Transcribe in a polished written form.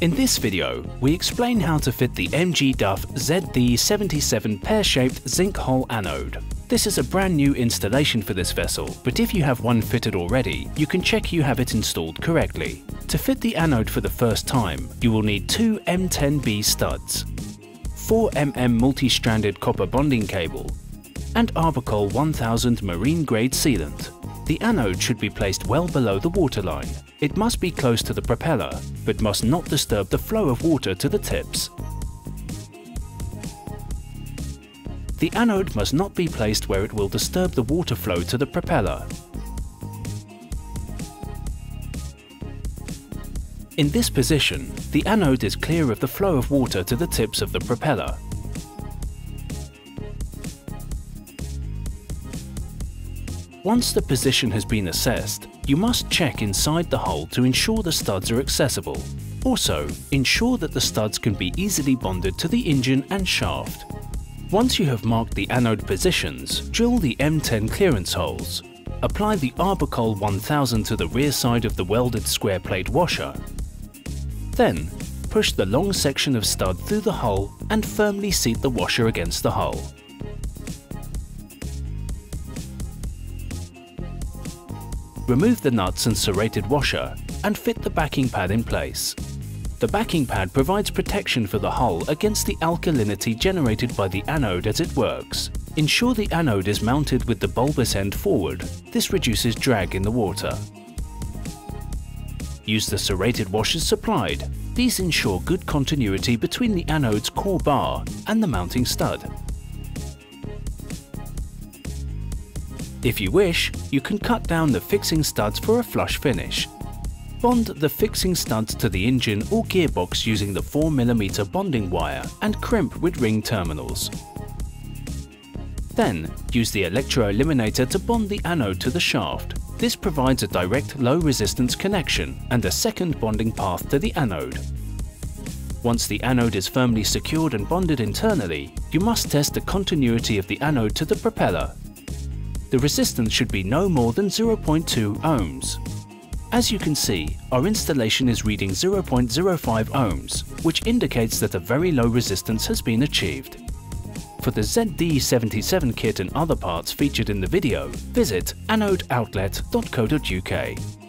In this video, we explain how to fit the MG Duff ZD77 pear-shaped zinc hole anode. This is a brand new installation for this vessel, but if you have one fitted already, you can check you have it installed correctly. To fit the anode for the first time, you will need two M10B studs, 4mm multi-stranded copper bonding cable, and Arbokol 1000 marine grade sealant. The anode should be placed well below the waterline. It must be close to the propeller, but must not disturb the flow of water to the tips. The anode must not be placed where it will disturb the water flow to the propeller. In this position, the anode is clear of the flow of water to the tips of the propeller. Once the position has been assessed, you must check inside the hole to ensure the studs are accessible. Also, ensure that the studs can be easily bonded to the engine and shaft. Once you have marked the anode positions, drill the M10 clearance holes. Apply the Arbokol 1000 to the rear side of the welded square plate washer. Then, push the long section of stud through the hole and firmly seat the washer against the hole. Remove the nuts and serrated washer and fit the backing pad in place. The backing pad provides protection for the hull against the alkalinity generated by the anode as it works. Ensure the anode is mounted with the bulbous end forward. This reduces drag in the water. Use the serrated washers supplied. These ensure good continuity between the anode's core bar and the mounting stud. If you wish, you can cut down the fixing studs for a flush finish. Bond the fixing studs to the engine or gearbox using the 4mm bonding wire and crimp with ring terminals. Then, use the electro-eliminator to bond the anode to the shaft. This provides a direct low-resistance connection and a second bonding path to the anode. Once the anode is firmly secured and bonded internally, you must test the continuity of the anode to the propeller. The resistance should be no more than 0.2 ohms. As you can see, our installation is reading 0.05 ohms, which indicates that a very low resistance has been achieved. For the ZD77 kit and other parts featured in the video, visit anodeoutlet.co.uk.